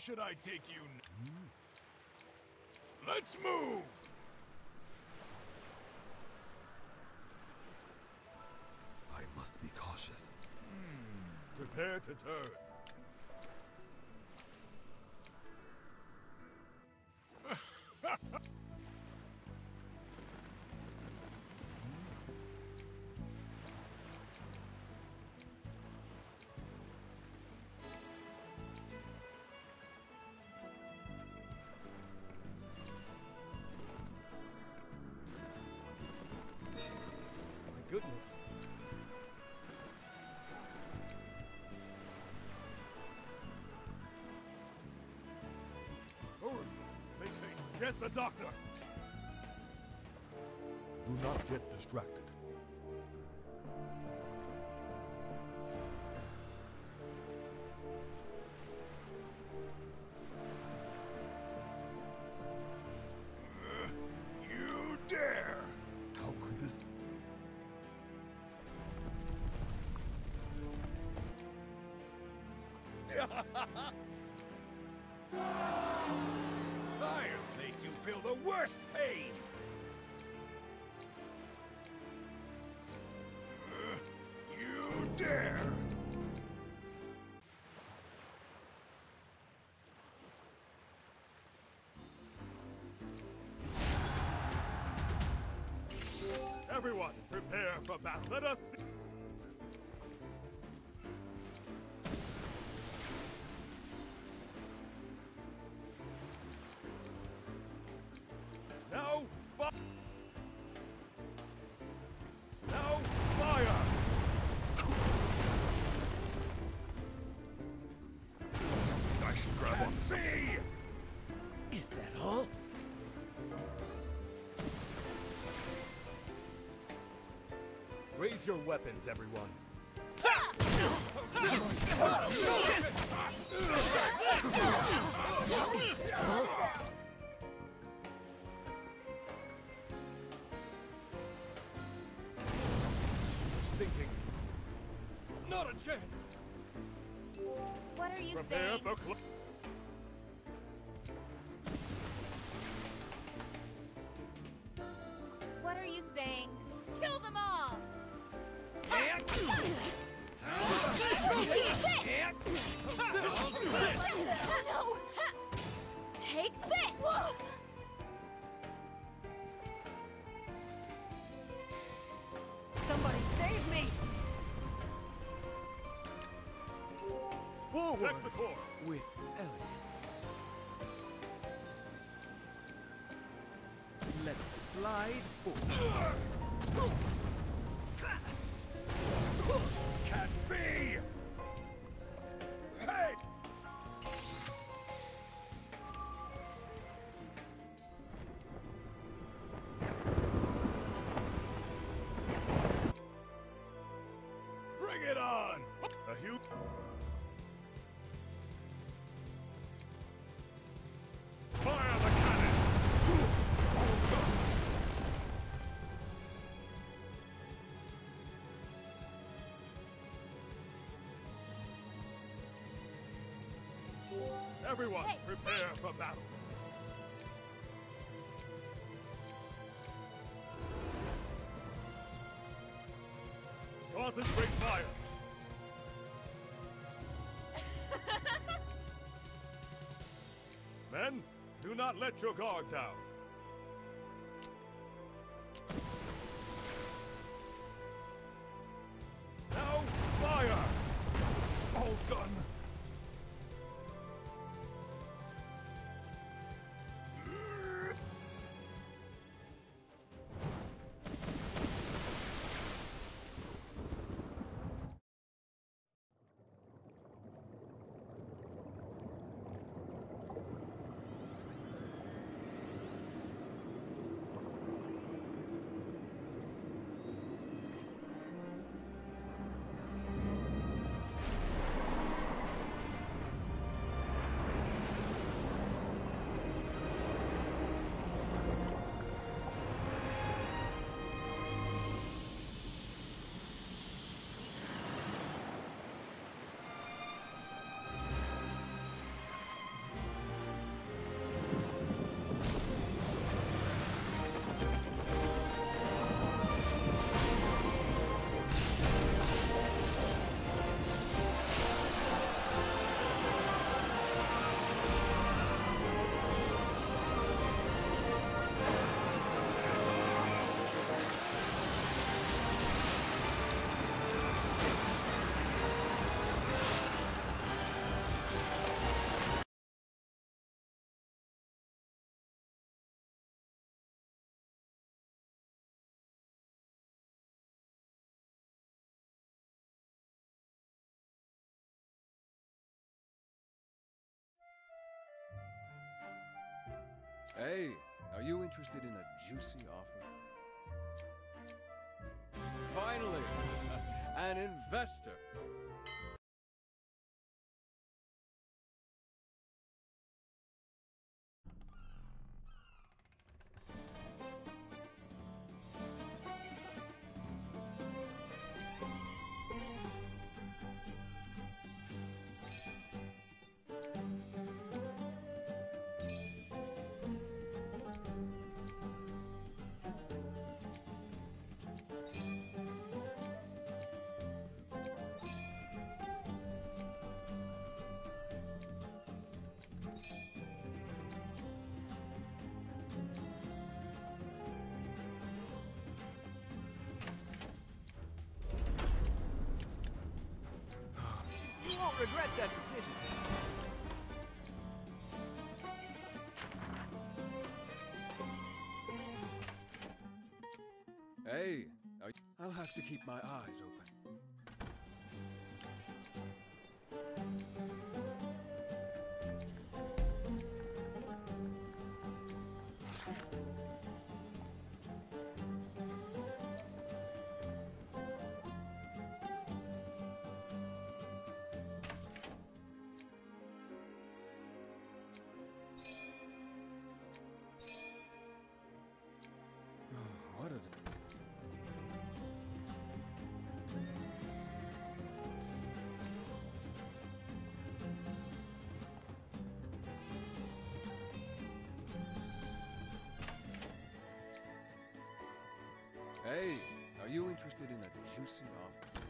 should I take you? Let's move! I must be cautious. Prepare to turn. Goodness. Hurry! Make haste! Get the doctor! Do not get distracted. You dare! How could this... I'll make you feel the worst pain! You dare! Everyone, prepare for battle. Let us see! No fire! No fire! I should grab on. See! Is that all? Raise your weapons, everyone. Sinking. Not a chance! What are you saying? Prepare for... What are you saying? Kill them all! No! Take this! Whoa. Somebody save me! Forward with elegance. Let it slide forward. Can't be! Hey! Bring it on! A huge... Fire the cannons! Everyone, hey, prepare for battle! Concentrate fire! Men, do not let your guard down. Now, fire! All done! Hey, are you interested in a juicy offer? Finally, an investor. Regret that decision. Hey, I'll have to keep my eyes open. Hey, are you interested in a juicy offer?